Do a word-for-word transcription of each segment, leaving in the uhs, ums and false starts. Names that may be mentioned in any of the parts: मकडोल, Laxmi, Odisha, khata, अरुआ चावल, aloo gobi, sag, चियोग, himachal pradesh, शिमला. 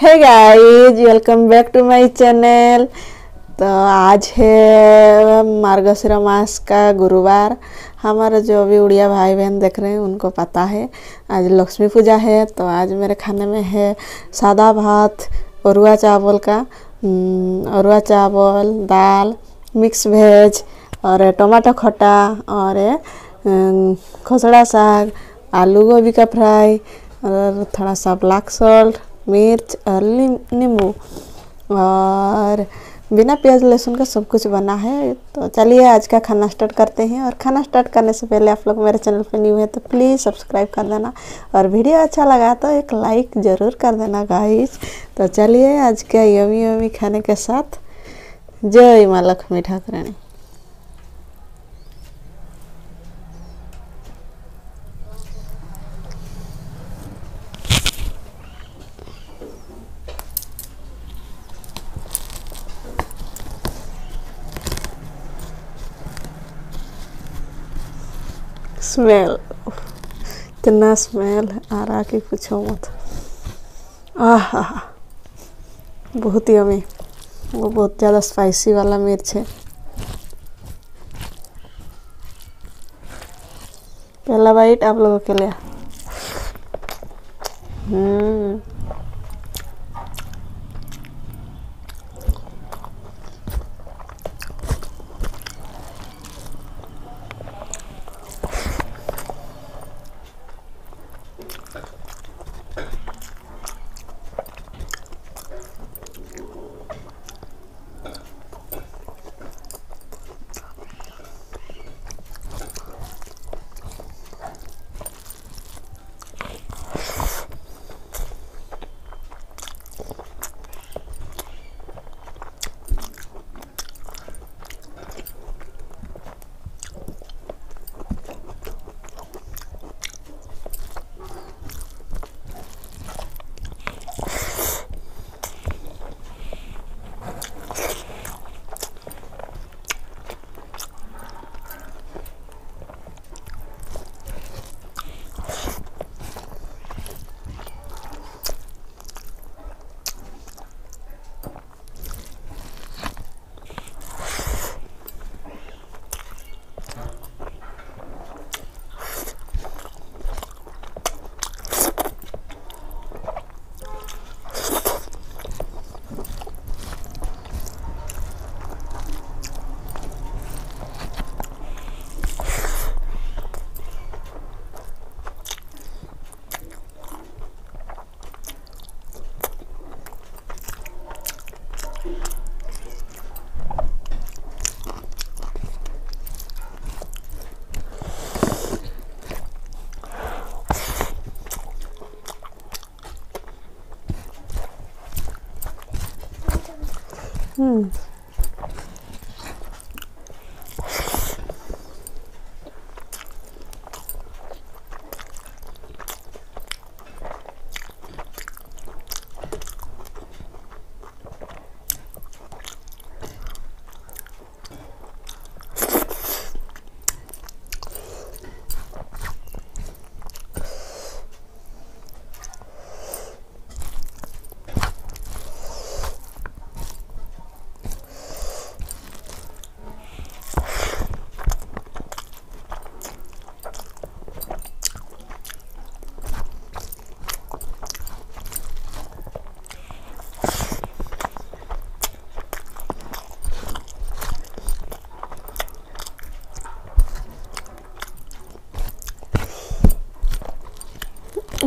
Hey guys welcome back to my channel. तो आज है मार्गशीर्ष मास का गुरुवार। हमारा जो भी उड़िया भाई बहन देख रहे हैं उनको पता है आज लक्ष्मी पूजा है। तो आज मेरे खाने में है सादा भात, अरुआ चावल का अरुआ चावल, दाल, मिक्स वेज और टमाटर खटा और खसड़ा साग, आलू गोभी का फ्राई और थोड़ा सा ब्लैक सॉल्ट, मिर्च और नींबू और बिना प्याज लहसुन का सब कुछ बना है। तो चलिए आज का खाना स्टार्ट करते हैं। और खाना स्टार्ट करने से पहले आप लोग मेरे चैनल पर न्यू है तो प्लीज़ सब्सक्राइब कर देना और वीडियो अच्छा लगा तो एक लाइक ज़रूर कर देना गाइस। तो चलिए आज के यमी यमी खाने के साथ जय माँ लक्ष्मी ठाकुरानी। स्मेल, इतना स्मेल आ रहा कि पूछो मत। आह बहुत ही यमी। वो बहुत ज़्यादा स्पाइसी वाला मिर्च है। पहला बाइट आप लोगों के लिए। हम्म हम्म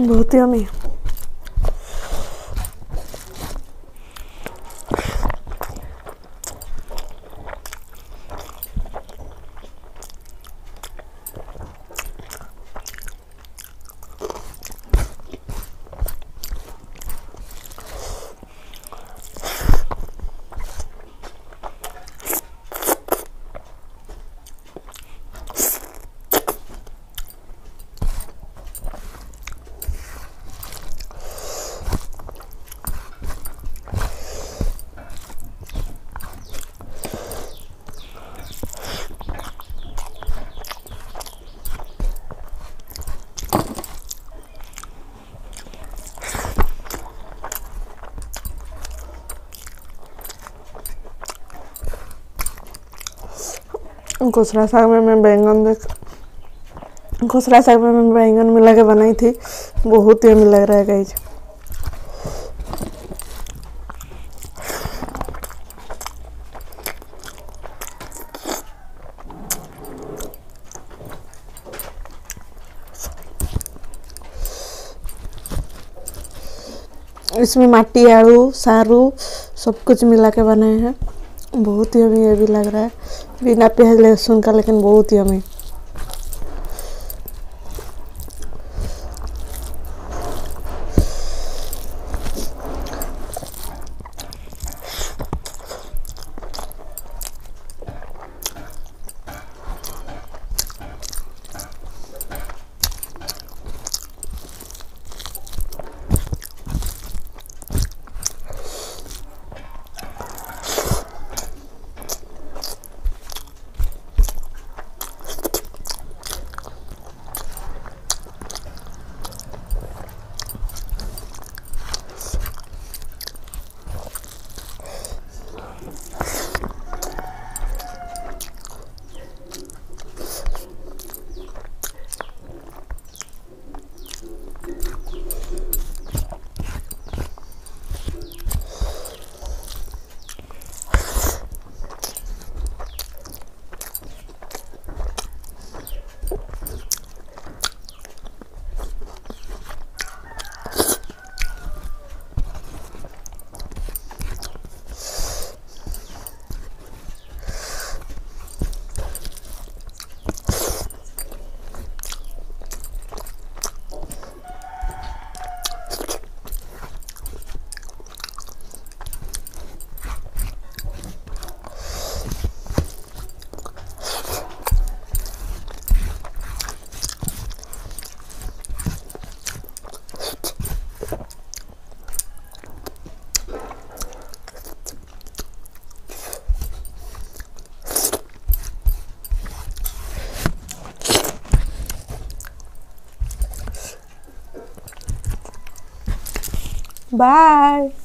बहुत यमी। घुसरा साग में मैं बैंगन देख घुसरा साग में मैं बैंगन मिला के बनाई थी, बहुत यम्मी लग रहा है गाइस। इसमें माटी आलू सारू सब कुछ मिला के बनाए हैं, बहुत ही यम्मी ये भी लग रहा है बिना प्याज लहसुन का, लेकिन बहुत ही यम्मी। Bye.